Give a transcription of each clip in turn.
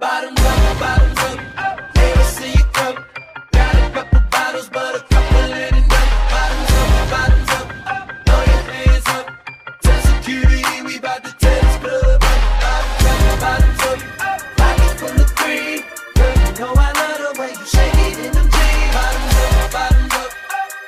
Bottoms up, bottoms up. Never see you come. Got a couple bottles, but a couple ain't enough. Bottoms up, bottoms up. Throw your hands up. Tell security we bout to tear this club up. Bottoms up, bottoms up. Like it from the green. Girl, you know I love the way you shake it in them jeans. Bottoms up, bottoms up.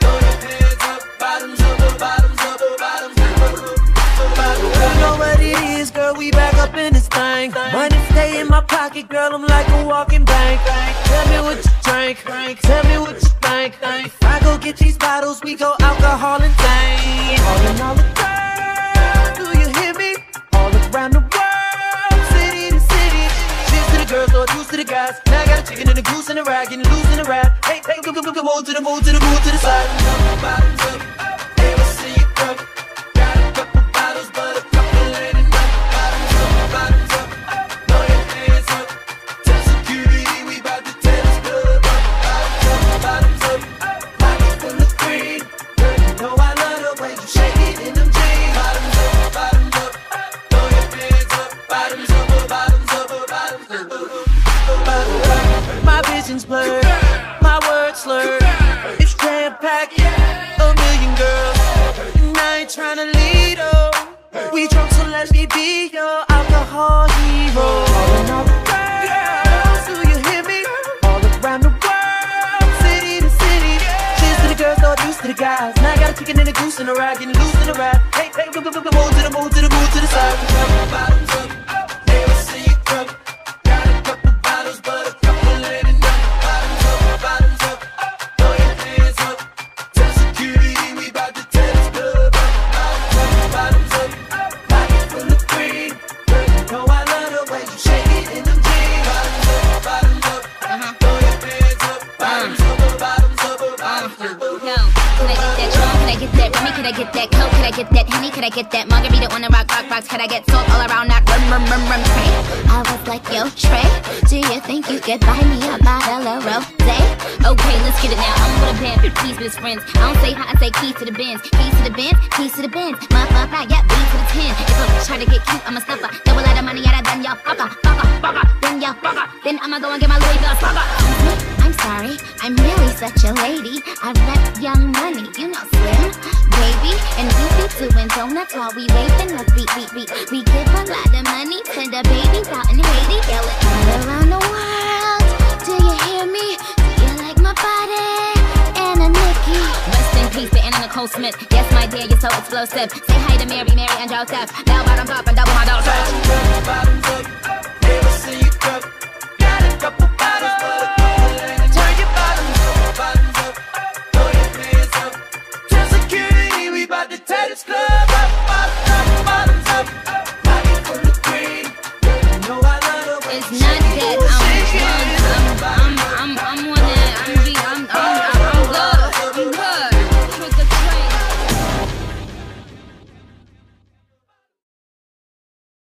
Throw your hands up. Bottoms up, bottoms up, bottoms up, bottoms up. You know what it is, girl, we back up in this thing. Money stay in my pocket, girl, I'm like a walking bank. Tell me what you drink, tell me what you think. If I go get these bottles, we go alcohol and things. All in all, the girls, do you hear me? All around the world, city to city. Cheers to the girls, or juice to the guys. Now I got a chicken and a goose and a ride, getting loose in the ride. Hey, hey, go, go, go, go, go, to the move, to the move, to the side. Bottoms up, never see you come. Got a couple bottles, but a couple ain't enough. Bottoms up, bottoms up. Blurred, my words slurred. It's jam-packed, a million girls, and I ain't tryna lead, oh. We drunk, so let me be your alcohol hero. All in all the girls, do you hear me? All around the world, city to city. Cheers to the girls, or juice to the guys. Now I got a chicken and a goose and a ride, getting loose in the ride. Hey, hey, go, go, go, go, go, to the move, to the move, to the side. Can I get that Coke? Could I get that Henny? Could I get that margarita on the rock? Could I get salt all around that rum Trey? I was like, yo, Trey, do you think you could buy me a bottle of rosé? Okay, let's get it now. I'm with a band, keys with his friends. I don't say hi, I say keys to the Benz. Keys to the Benz, keys to the Benz. My, yeah, B to the 10. If I try to get cute, I'm a stuffer. Double out of money out of then y'all fucker. Then y'all fucker. Then I'ma go and get my Louis Vuitton fucker. I'm sorry, I'm really such a lady. I rep Young Money, you know, Slim. Baby, and we be doing donuts while we waving up beat. We give a lot of money to the babies out in Haiti. Yelling all around the world, do you hear me? Do you like my body? Anna Nikki. Rest in peace to Anna Nicole Smith. Yes, my dear, you're so explosive. Say hi to Mary and Joseph. Bell bottoms up and double my dollar. Bottoms up, never see you cup. Got a couple bottles, but a couple ain't. Turn your bottoms up, bottoms up. Throw your hands up. Tell security we bout to tear this club up. Bottoms up, bottoms up. Body full of green. You know I love the way you shake.